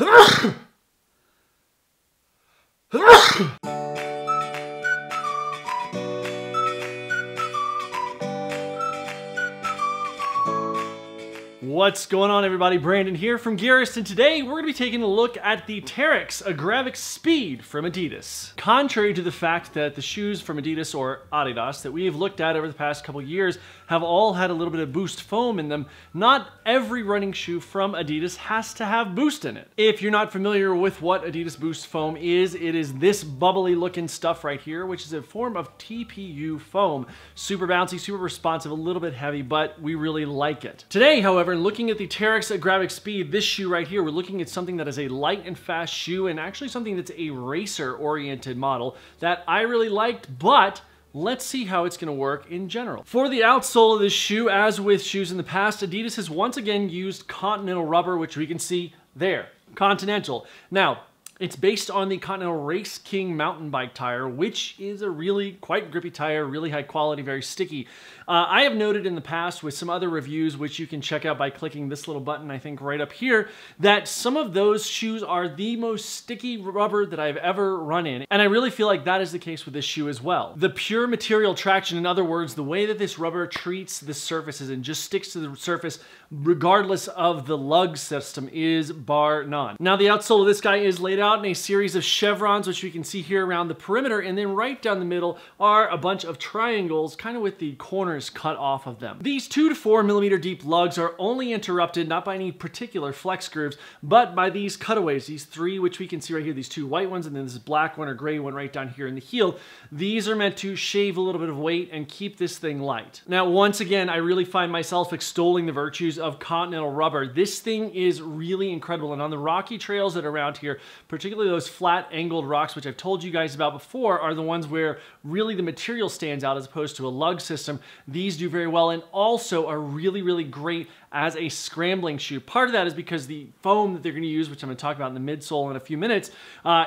What's going on, everybody? Brandon here from Gearist, and today we're going to be taking a look at the Terrex Agravic Speed from Adidas. Contrary to the fact that the shoes from Adidas or Adidas that we've looked at over the past couple years have all had a little bit of Boost Foam in them, not every running shoe from Adidas has to have Boost in it. If you're not familiar with what Adidas Boost Foam is, it is this bubbly looking stuff right here, which is a form of TPU foam. Super bouncy, super responsive, a little bit heavy, but we really like it. Today, however, looking at the Terrex Agravic Speed, this shoe right here, we're looking at something that is a light and fast shoe, and actually something that's a racer-oriented model that I really liked, but let's see how it's going to work in general. For the outsole of this shoe, as with shoes in the past, Adidas has once again used Continental rubber, which we can see there. Continental. Now, it's based on the Continental Race King mountain bike tire, which is a really quite grippy tire, really high quality, very sticky. I have noted in the past with some other reviews, which you can check out by clicking this little button, I think right up here, that some of those shoes are the most sticky rubber that I've ever run in. And I really feel like that is the case with this shoe as well. The pure material traction, in other words, the way that this rubber treats the surfaces and just sticks to the surface, regardless of the lug system, is bar none. Now the outsole of this guy is laid out in a series of chevrons, which we can see here around the perimeter, and then right down the middle are a bunch of triangles, kind of with the corners cut off of them. These 2 to 4 millimeter deep lugs are only interrupted not by any particular flex grooves, but by these cutaways, these three, which we can see right here, these two white ones, and then this black one or gray one right down here in the heel. These are meant to shave a little bit of weight and keep this thing light. Now, once again, I really find myself extolling the virtues of Continental rubber. This thing is really incredible, and on the rocky trails that are around here, particularly those flat angled rocks, which I've told you guys about before, are the ones where really the material stands out as opposed to a lug system. These do very well and also are really, really great as a scrambling shoe. Part of that is because the foam that they're going to use, which I'm going to talk about in the midsole in a few minutes,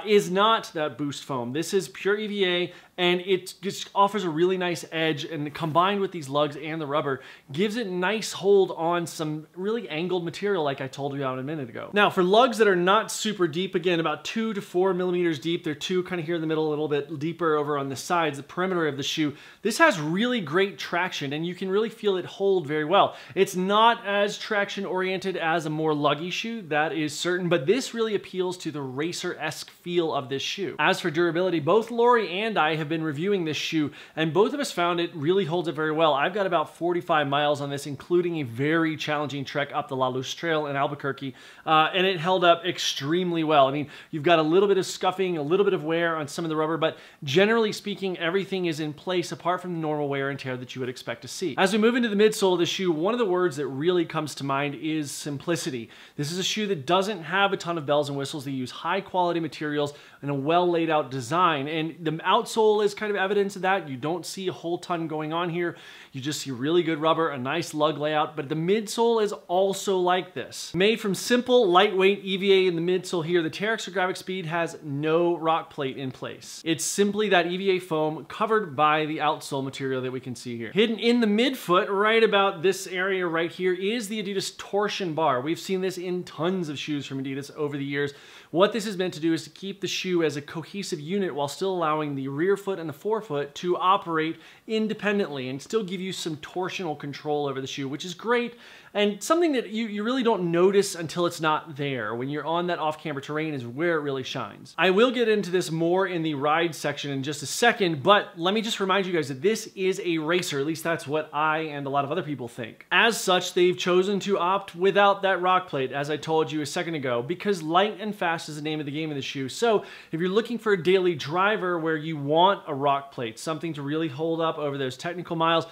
is not that Boost Foam. This is pure EVA, and it just offers a really nice edge, and combined with these lugs and the rubber, gives it nice hold on some really angled material like I told you about a minute ago. Now, for lugs that are not super deep, again, about 2 to 4 millimeters deep. They're two kind of here in the middle, a little bit deeper over on the sides, the perimeter of the shoe. This has really great traction, and you can really feel it hold very well. It's not as traction oriented as a more luggy shoe, that is certain, but this really appeals to the racer-esque feel of this shoe. As for durability, both Lori and I have been reviewing this shoe, and both of us found it really holds it very well. I've got about 45 miles on this, including a very challenging trek up the La Luz Trail in Albuquerque, and it held up extremely well. I mean, you've got a little bit of scuffing, a little bit of wear on some of the rubber, but generally speaking, everything is in place apart from the normal wear and tear that you would expect to see. As we move into the midsole of the shoe, one of the words that really comes to mind is simplicity. This is a shoe that doesn't have a ton of bells and whistles. They use high quality materials and a well laid out design. And the outsole is kind of evidence of that. You don't see a whole ton going on here. You just see really good rubber, a nice lug layout, but the midsole is also like this. Made from simple, lightweight EVA in the midsole here, the Terrex Agravic Speed has no rock plate in place. It's simply that EVA foam covered by the outsole material that we can see here. Hidden in the midfoot, right about this area right here, is the Adidas Torsion Bar. We've seen this in tons of shoes from Adidas over the years. What this is meant to do is to keep the shoe as a cohesive unit while still allowing the rear foot and the forefoot to operate independently and still give you some torsional control over the shoe, which is great and something that you really don't notice until it's not there. When you're on that off-camber terrain is where it really shines. I will get into this more in the ride section in just a second, but let me just remind you guys that this is a racer, at least that's what I and a lot of other people think. As such, they've chosen to opt without that rock plate, as I told you a second ago, because light and fast is the name of the game of the shoe. So if you're looking for a daily driver where you want a rock plate, something to really hold up over those technical miles,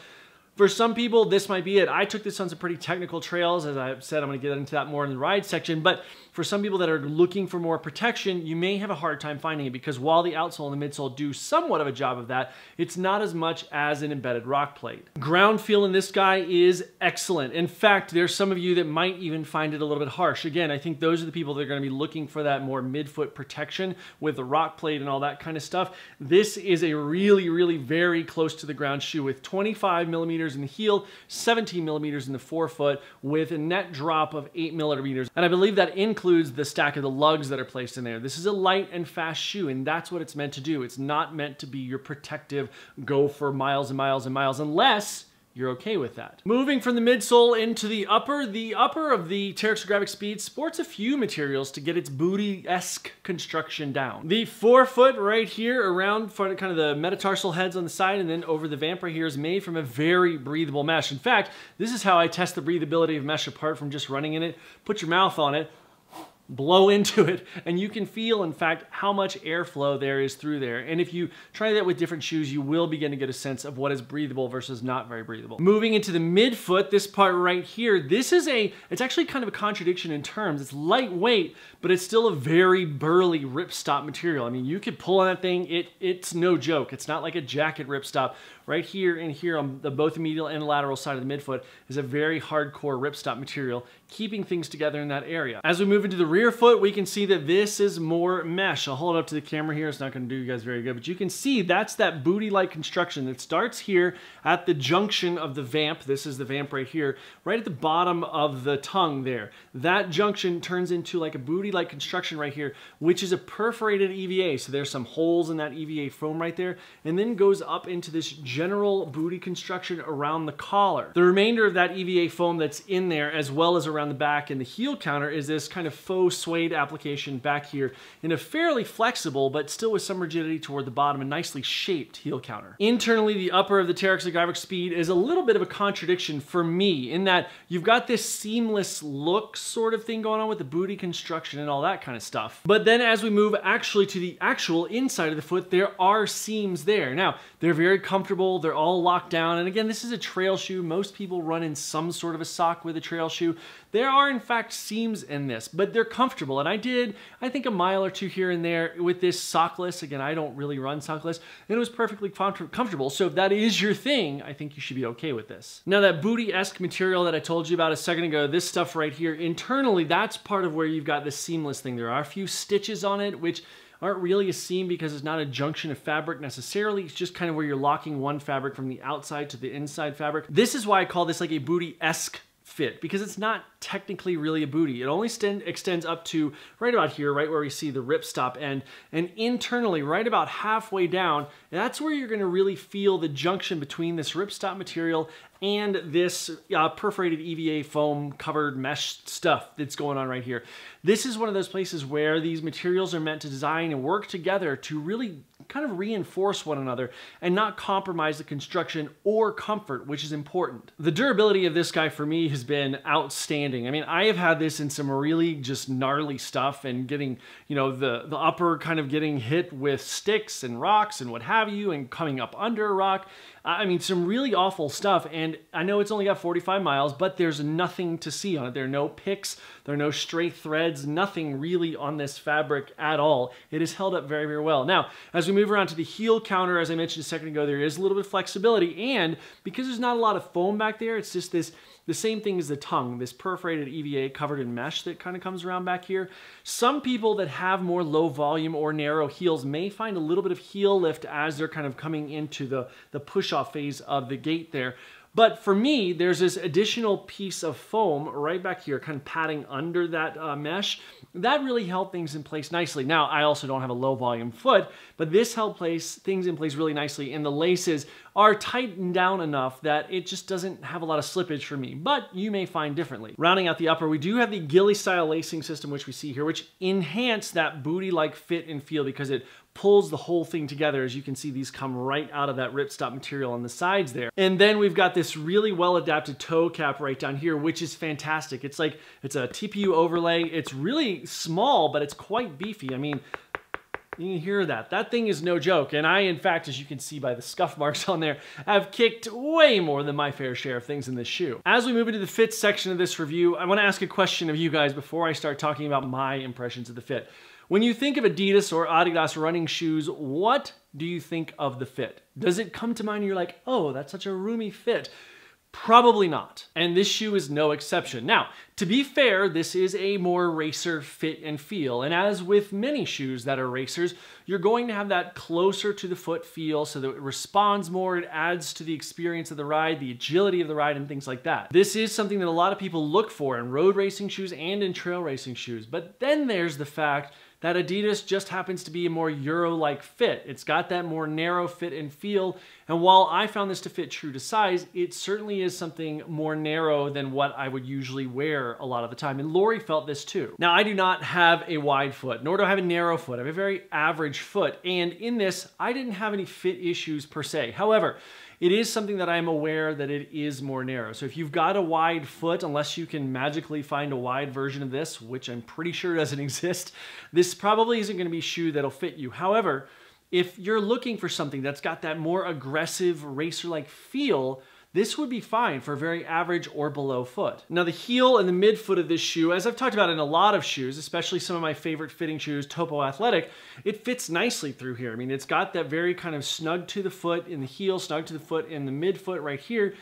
for some people, this might be it. I took this on some pretty technical trails. As I said, I'm going to get into that more in the ride section. But for some people that are looking for more protection, you may have a hard time finding it because while the outsole and the midsole do somewhat of a job of that, it's not as much as an embedded rock plate. Ground feel in this guy is excellent. In fact, there's some of you that might even find it a little bit harsh. Again, I think those are the people that are going to be looking for that more midfoot protection with the rock plate and all that kind of stuff. This is a really, really very close to the ground shoe with 25 millimeters in the heel, 17 millimeters in the forefoot, with a net drop of 8 millimeters. And I believe that includes includes the stack of the lugs that are placed in there. This is a light and fast shoe, and that's what it's meant to do. It's not meant to be your protective go for miles and miles and miles, unless you're okay with that. Moving from the midsole into the upper of the Terrex Agravic Speed sports a few materials to get its booty-esque construction down. The forefoot right here around kind of the metatarsal heads on the side and then over the vamp right here is made from a very breathable mesh. In fact, this is how I test the breathability of mesh apart from just running in it. Put your mouth on it, blow into it, and you can feel, in fact, how much airflow there is through there. And if you try that with different shoes, you will begin to get a sense of what is breathable versus not very breathable. Moving into the midfoot, this part right here, this is it's actually kind of a contradiction in terms. It's lightweight, but it's still a very burly ripstop material. I mean, you could pull on that thing, it's no joke. It's not like a jacket ripstop. Right here and here on both the medial and lateral side of the midfoot is a very hardcore ripstop material, keeping things together in that area. As we move into the rear foot, we can see that this is more mesh. I'll hold it up to the camera here. It's not gonna do you guys very good, but you can see that's that booty-like construction that starts here at the junction of the vamp. This is the vamp right here, right at the bottom of the tongue there. That junction turns into like a booty-like construction right here, which is a perforated EVA. So there's some holes in that EVA foam right there, and then goes up into this general booty construction around the collar. The remainder of that EVA foam that's in there, as well as around the back and the heel counter, is this kind of faux suede application back here in a fairly flexible, but still with some rigidity toward the bottom and nicely shaped heel counter. Internally, the upper of the Terrex Agravic Speed is a little bit of a contradiction for me in that you've got this seamless look sort of thing going on with the booty construction and all that kind of stuff. But then as we move actually to the actual inside of the foot, there are seams there. Now, they're very comfortable. They're all locked down. And again, this is a trail shoe. Most people run in some sort of a sock with a trail shoe. There are, in fact, seams in this, but they're comfortable. And I did, I think, a mile or two here and there with this sockless. Again, I don't really run sockless. And it was perfectly comfortable. So if that is your thing, I think you should be okay with this. Now, that booty-esque material that I told you about a second ago, this stuff right here, internally, that's part of where you've got this seamless thing. There are a few stitches on it, which aren't really a seam because it's not a junction of fabric necessarily. It's just kind of where you're locking one fabric from the outside to the inside fabric. This is why I call this like a booty-esque fit, because it's not technically really a booty. It only extends up to right about here, right where we see the ripstop end, and internally right about halfway down, that's where you're gonna really feel the junction between this ripstop material and this perforated EVA foam covered mesh stuff that's going on right here. This is one of those places where these materials are meant to design and work together to really kind of reinforce one another and not compromise the construction or comfort, which is important. The durability of this guy for me has been outstanding. I mean, I have had this in some really just gnarly stuff and getting, you know, the upper kind of getting hit with sticks and rocks and what have you and coming up under a rock. I mean, some really awful stuff. And I know it's only got 45 miles, but there's nothing to see on it. There are no picks, there are no stray threads, nothing really on this fabric at all. It is held up very, very well. Now, as we move around to the heel counter, as I mentioned a second ago, there is a little bit of flexibility. And because there's not a lot of foam back there, it's just this, the same thing as the tongue, this perforated EVA covered in mesh that kind of comes around back here. Some people that have more low volume or narrow heels may find a little bit of heel lift as they're kind of coming into the push off phase of the gait there. But for me, there's this additional piece of foam right back here, kind of padding under that mesh. That really held things in place nicely. Now, I also don't have a low volume foot, but this held things in place really nicely, and the laces are tightened down enough that it just doesn't have a lot of slippage for me, but you may find differently. Rounding out the upper, we do have the ghillie style lacing system, which we see here, which enhance that booty-like fit and feel because it pulls the whole thing together. As you can see, these come right out of that ripstop material on the sides there. And then we've got this really well-adapted toe cap right down here, which is fantastic. It's like, it's a TPU overlay. It's really small, but it's quite beefy. I mean, you can hear that. That thing is no joke. And I, in fact, as you can see by the scuff marks on there, have kicked way more than my fair share of things in this shoe. As we move into the fit section of this review, I want to ask a question of you guys before I start talking about my impressions of the fit. When you think of Adidas or Adidas running shoes, what do you think of the fit? Does it come to mind and you're like, oh, that's such a roomy fit? Probably not, and this shoe is no exception. Now, to be fair, this is a more racer fit and feel, and as with many shoes that are racers, you're going to have that closer to the foot feel so that it responds more, it adds to the experience of the ride, the agility of the ride, and things like that. This is something that a lot of people look for in road racing shoes and in trail racing shoes, but then there's the fact that Adidas just happens to be a more Euro-like fit. It's got that more narrow fit and feel, and while I found this to fit true to size, it certainly is something more narrow than what I would usually wear a lot of the time, and Lori felt this too. Now, I do not have a wide foot, nor do I have a narrow foot. I have a very average foot, and in this, I didn't have any fit issues per se. However, it is something that I'm aware that it is more narrow. So if you've got a wide foot, unless you can magically find a wide version of this, which I'm pretty sure doesn't exist, this probably isn't going to be a shoe that'll fit you. However, if you're looking for something that's got that more aggressive racer-like feel, this would be fine for a very average or below foot. Now the heel and the midfoot of this shoe, as I've talked about in a lot of shoes, especially some of my favorite fitting shoes, Topo Athletic, it fits nicely through here. I mean, it's got that very kind of snug to the foot in the heel, snug to the foot in the midfoot right here.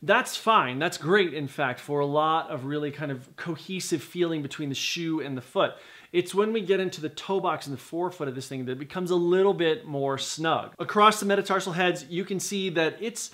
That's fine, that's great in fact, for a lot of really kind of cohesive feeling between the shoe and the foot. It's when we get into the toe box and the forefoot of this thing that it becomes a little bit more snug. Across the metatarsal heads, you can see that it's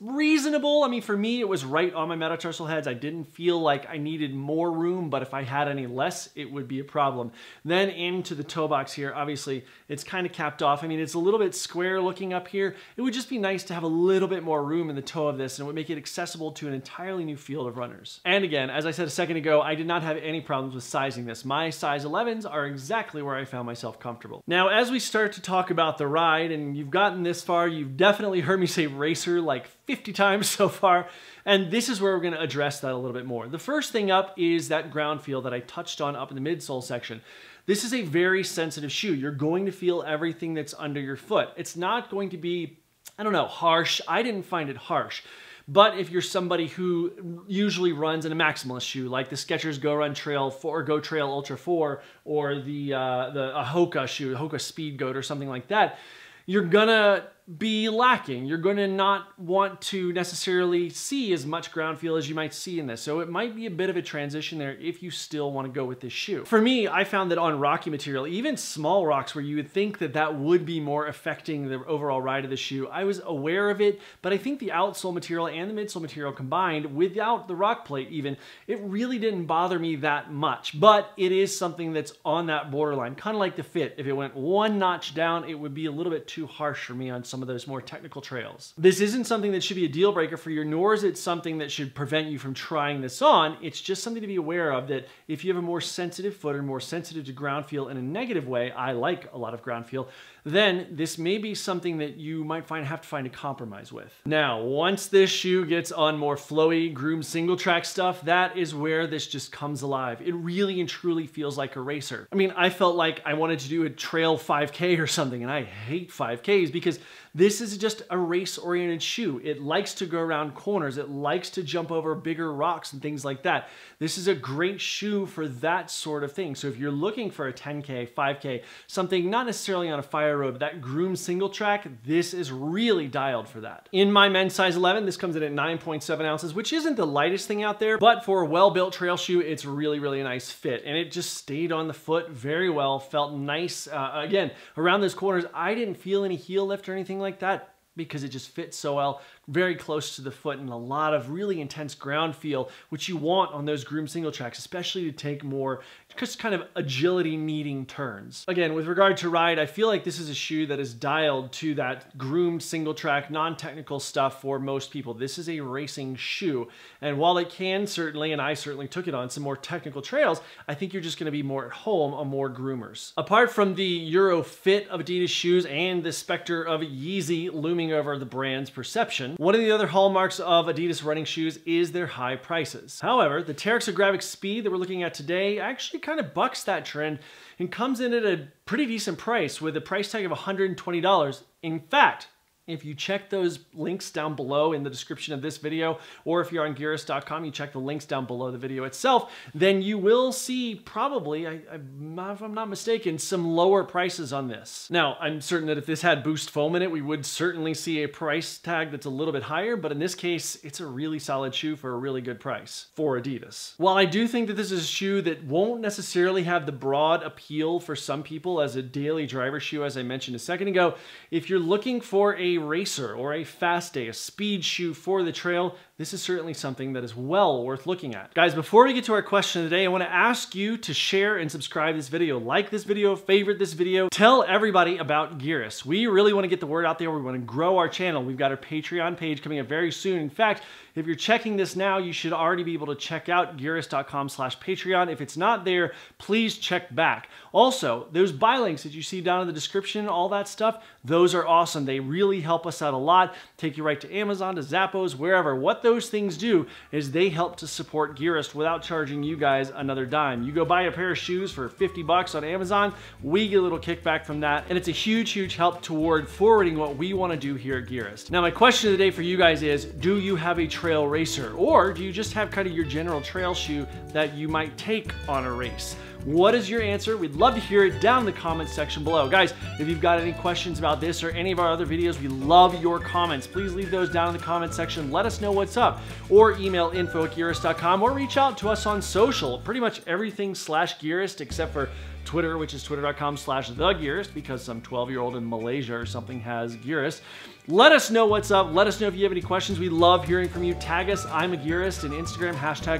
reasonable. I mean, for me, it was right on my metatarsal heads. I didn't feel like I needed more room, but if I had any less, it would be a problem. Then into the toe box here, obviously, it's kind of capped off. I mean, it's a little bit square looking up here. It would just be nice to have a little bit more room in the toe of this, and it would make it accessible to an entirely new field of runners. And again, as I said a second ago, I did not have any problems with sizing this. My size 11s are exactly where I found myself comfortable. Now, as we start to talk about the ride, and you've gotten this far, you've definitely heard me say racer like 50 times so far, and this is where we're going to address that a little bit more. The first thing up is that ground feel that I touched on up in the midsole section. This is a very sensitive shoe. You're going to feel everything that's under your foot. It's not going to be, I don't know, harsh. I didn't find it harsh. But if you're somebody who usually runs in a maximalist shoe, like the Skechers Go Run Trail 4 or Go Trail Ultra 4, or the Hoka shoe, Hoka Speedgoat or something like that, you're gonna be lacking. You're gonna not want to necessarily see as much ground feel as you might see in this. So it might be a bit of a transition there if you still wanna go with this shoe. For me, I found that on rocky material, even small rocks where you would think that that would be more affecting the overall ride of the shoe, I was aware of it, but I think the outsole material and the midsole material combined, without the rock plate even, it really didn't bother me that much. But it is something that's on that borderline, kinda like the fit. If it went one notch down, it would be a little bit too harsh for me on some of those more technical trails. This isn't something that should be a deal breaker for you, nor is it something that should prevent you from trying this on. It's just something to be aware of, that if you have a more sensitive foot or more sensitive to ground feel in a negative way, I like a lot of ground feel, then this may be something that you might have to find a compromise with. Now, once this shoe gets on more flowy, groomed single track stuff, that is where this just comes alive. It really and truly feels like a racer. I mean, I felt like I wanted to do a trail 5K or something, and I hate 5Ks because this is just a race-oriented shoe. It likes to go around corners. It likes to jump over bigger rocks and things like that. This is a great shoe for that sort of thing. So if you're looking for a 10K, 5K, something not necessarily on a fire road, but that groomed single track, this is really dialed for that. In my men's size 11, this comes in at 9.7 ounces, which isn't the lightest thing out there, but for a well-built trail shoe, it's really, really a nice fit. And it just stayed on the foot very well, felt nice. Again, around those corners, I didn't feel any heel lift or anything like that, because it just fits so well, very close to the foot, and a lot of really intense ground feel, which you want on those groomed single tracks, especially to take more just kind of agility needing turns. Again, with regard to ride, I feel like this is a shoe that is dialed to that groomed single track, non-technical stuff for most people. This is a racing shoe, and while it can certainly, and I certainly took it on some more technical trails, I think you're just gonna be more at home on more groomers. Apart from the Euro fit of Adidas shoes and the specter of Yeezy looming over the brand's perception, one of the other hallmarks of Adidas running shoes is their high prices. However, the Terrex Agravic Speed that we're looking at today actually kind of bucks that trend and comes in at a pretty decent price with a price tag of $120. In fact, If you check those links down below in the description of this video, or if you're on Gearist.com, you check the links down below the video itself, then you will see probably, if I'm not mistaken, some lower prices on this. Now, I'm certain that if this had Boost Foam in it, we would certainly see a price tag that's a little bit higher, but in this case, it's a really solid shoe for a really good price for Adidas. While I do think that this is a shoe that won't necessarily have the broad appeal for some people as a daily driver shoe, as I mentioned a second ago, if you're looking for a racer or a fast day, a speed shoe for the trail, this is certainly something that is well worth looking at. Guys, before we get to our question today, I want to ask you to share and subscribe to this video, like this video, favorite this video, tell everybody about Gearist. We really want to get the word out there. We want to grow our channel. We've got our Patreon page coming up very soon. In fact, if you're checking this now, you should already be able to check out Gearist.com/Patreon. If it's not there, please check back. Also, those buy links that you see down in the description, all that stuff, those are awesome. They really help us out a lot, take you right to Amazon, to Zappos, wherever. What those things do is they help to support Gearist without charging you guys another dime. You go buy a pair of shoes for 50 bucks on Amazon, we get a little kickback from that, and it's a huge, huge help toward forwarding what we want to do here at Gearist. Now, my question today for you guys is, do you have a trail racer, or do you just have kind of your general trail shoe that you might take on a race? What is your answer? We'd love to hear it down in the comments section below. Guys, if you've got any questions about this or any of our other videos, we love your comments. Please leave those down in the comments section. Let us know what's up. Or email info@gearist.com, or reach out to us on social. Pretty much everything /Gearist except for Twitter, which is twitter.com/thegearist, because some 12-year-old in Malaysia or something has Gearist. Let us know what's up. Let us know if you have any questions. We love hearing from you. Tag us, I'm a Gearist, in Instagram,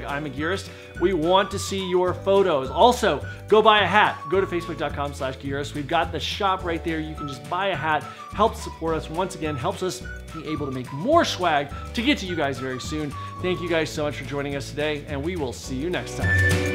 #I'mAGearist. We want to see your photos. Also, go buy a hat. Go to facebook.com/Gearist. We've got the shop right there. You can just buy a hat. Helps support us. Once again, helps us be able to make more swag to get to you guys very soon. Thank you guys so much for joining us today, and we will see you next time.